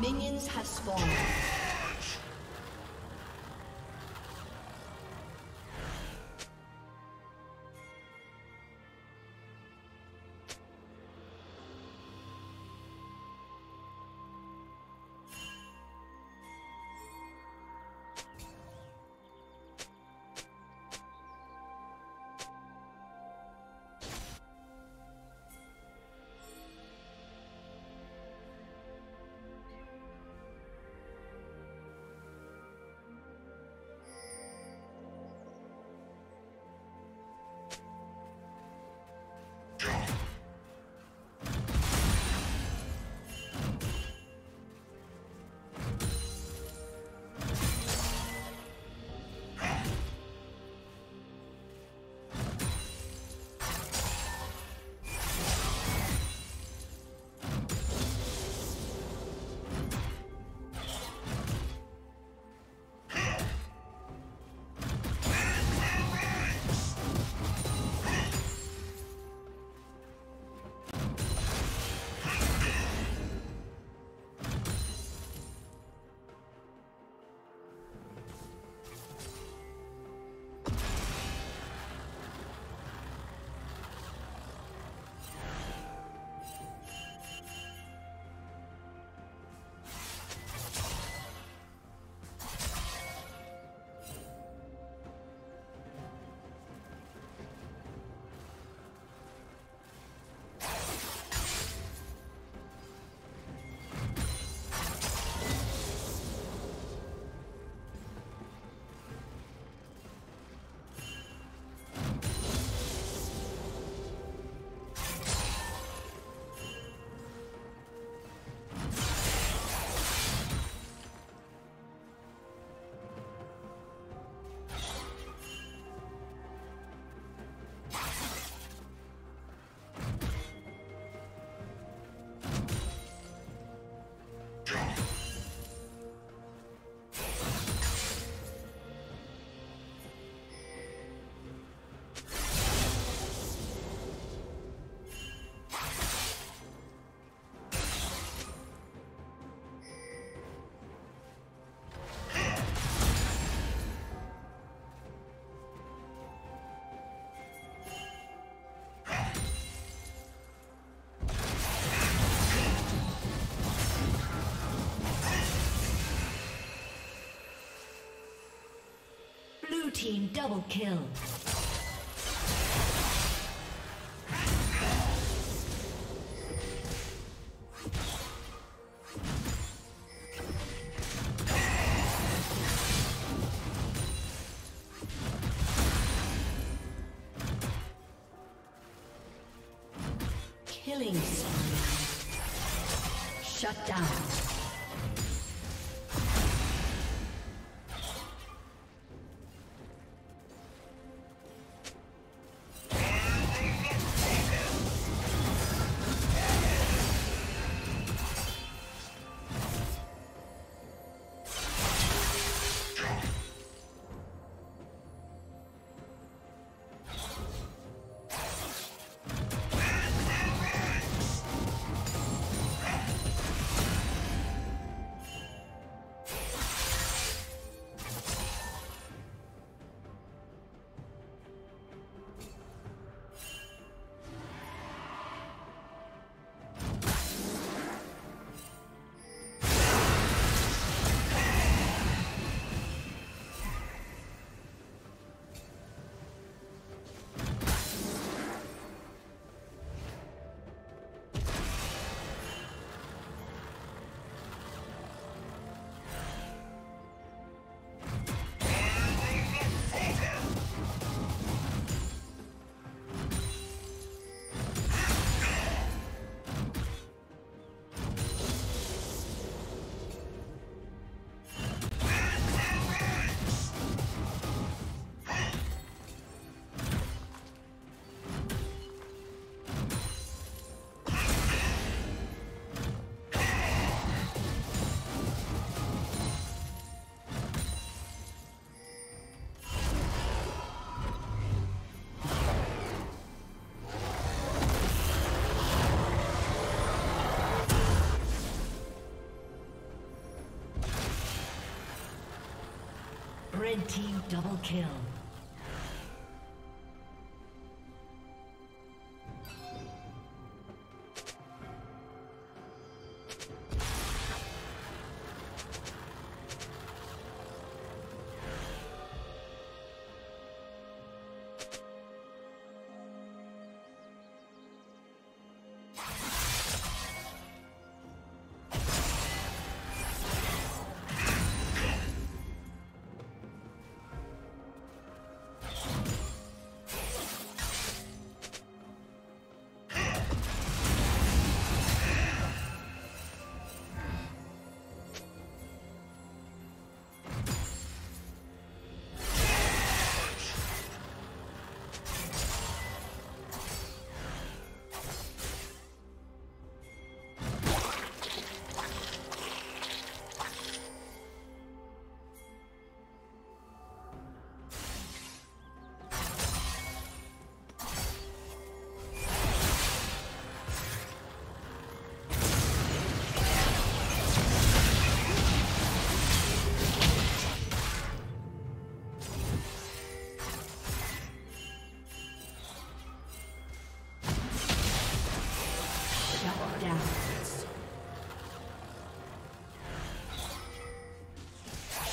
Minions have spawned. Team double kill. Killing spree. Shut down. Red team double kill.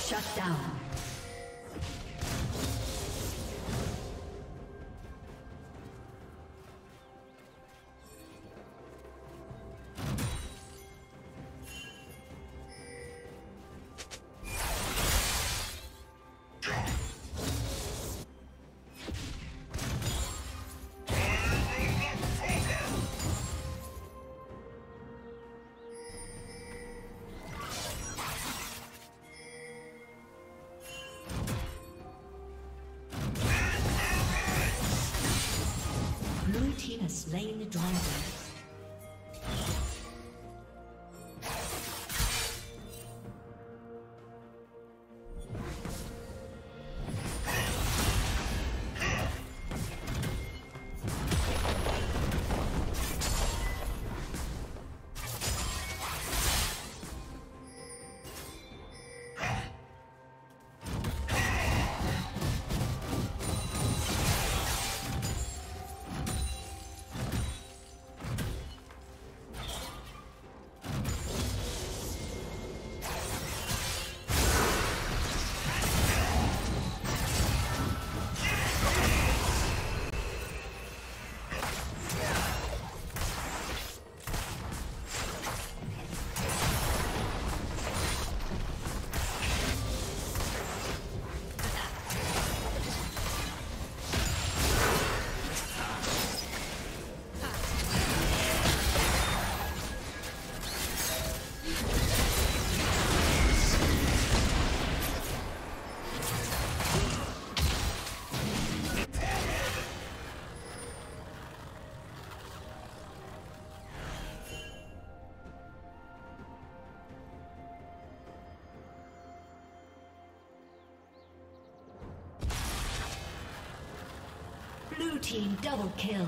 Shut down. Slain the dragon. Blue team double kill.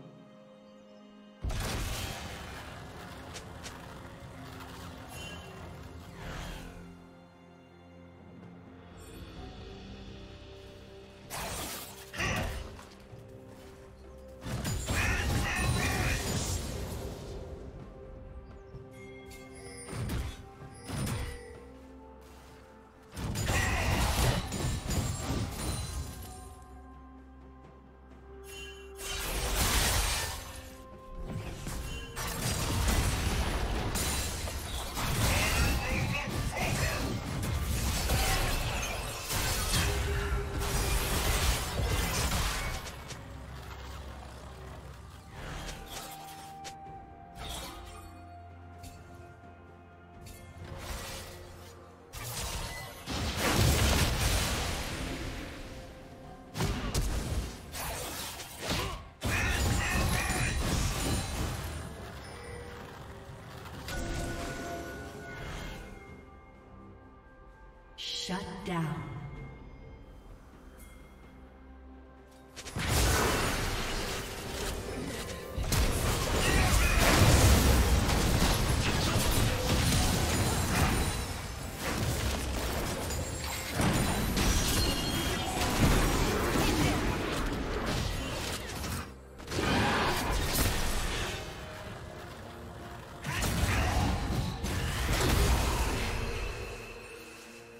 Shut down.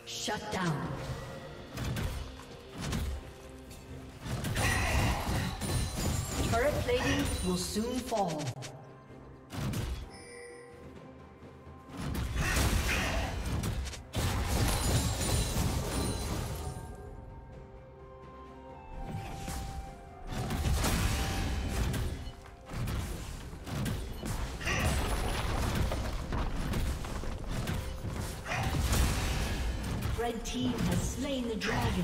Shut down. Turret plating will soon fall. Red team has slain the dragon.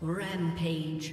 Rampage.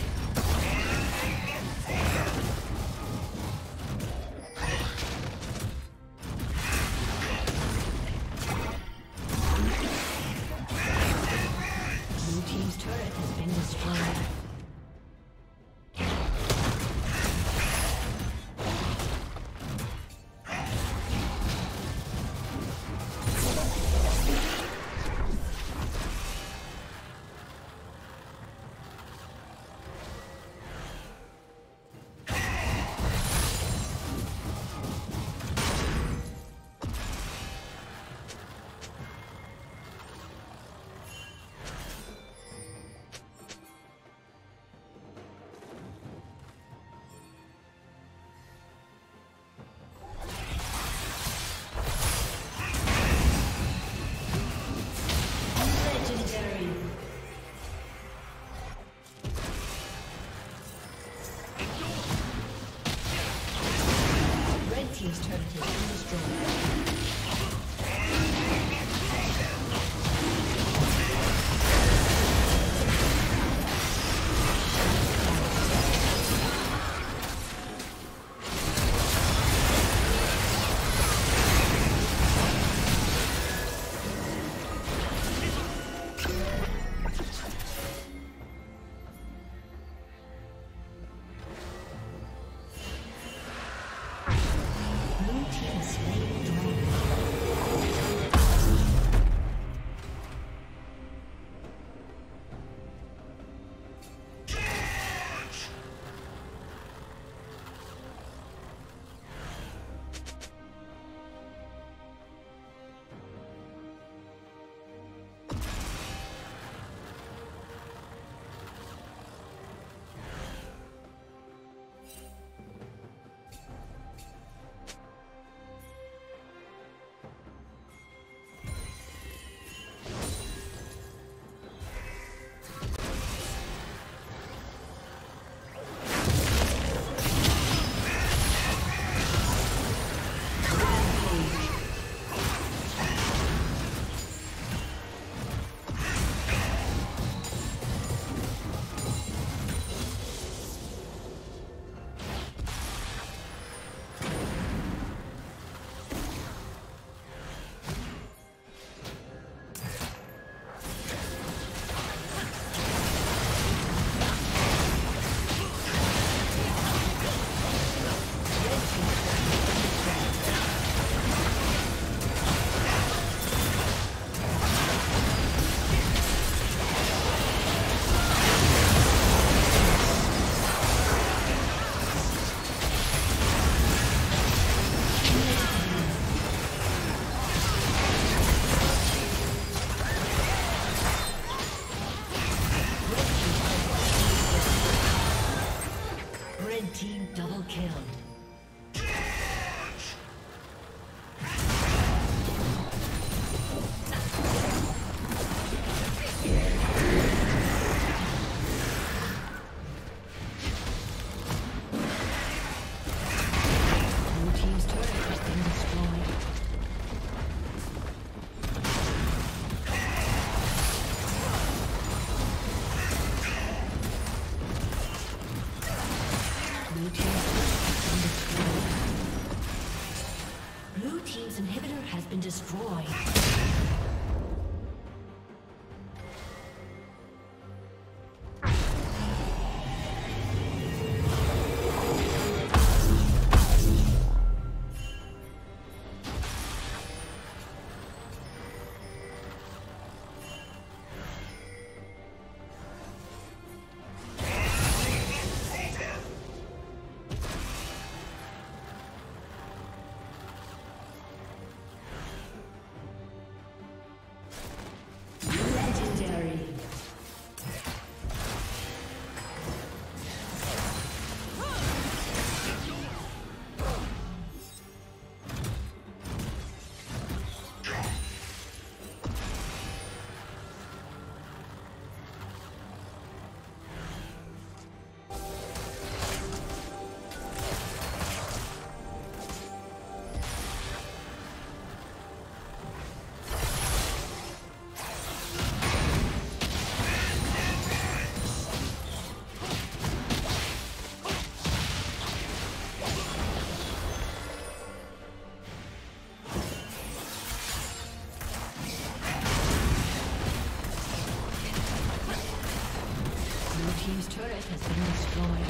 going.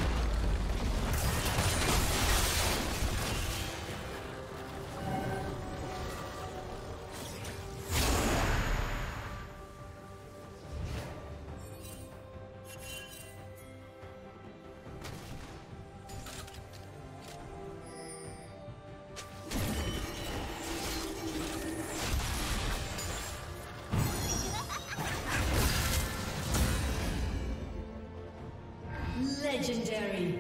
Legendary.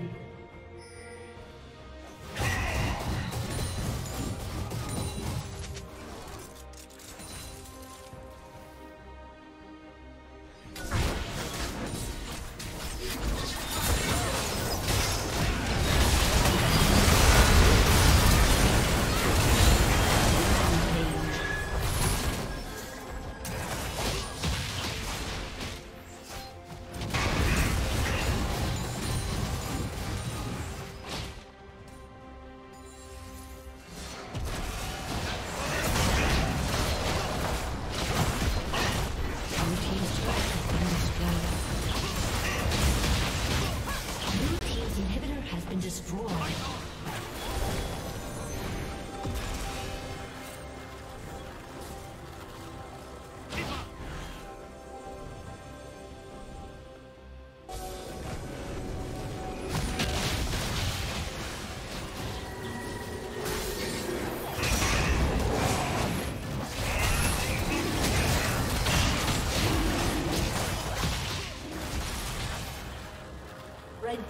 Red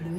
Blue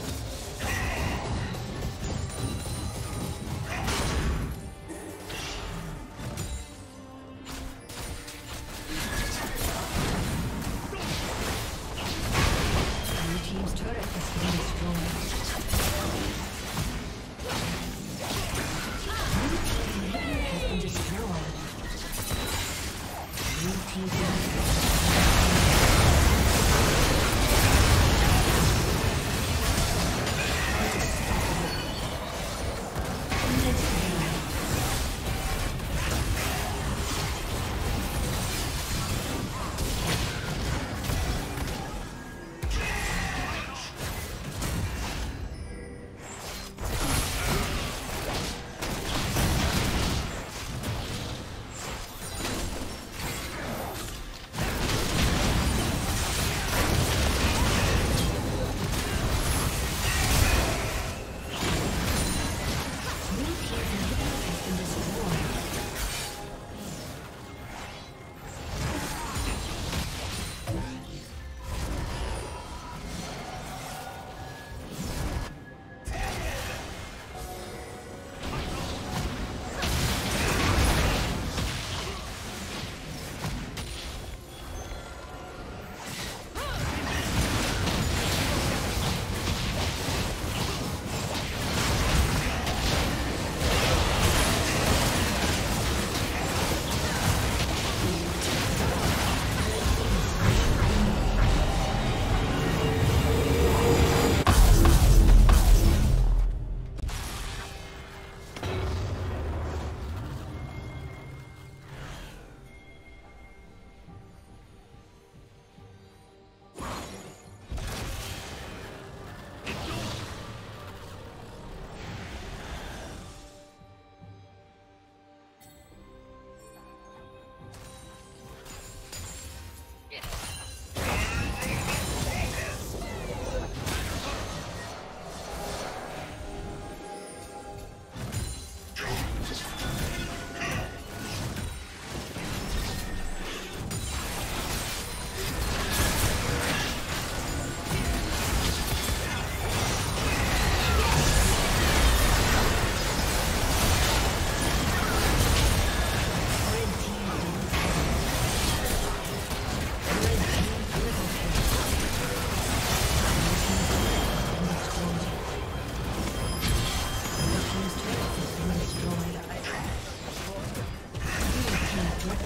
Blue team's turret has been destroyed.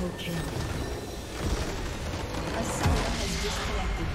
Double kill. A summoner has disconnected.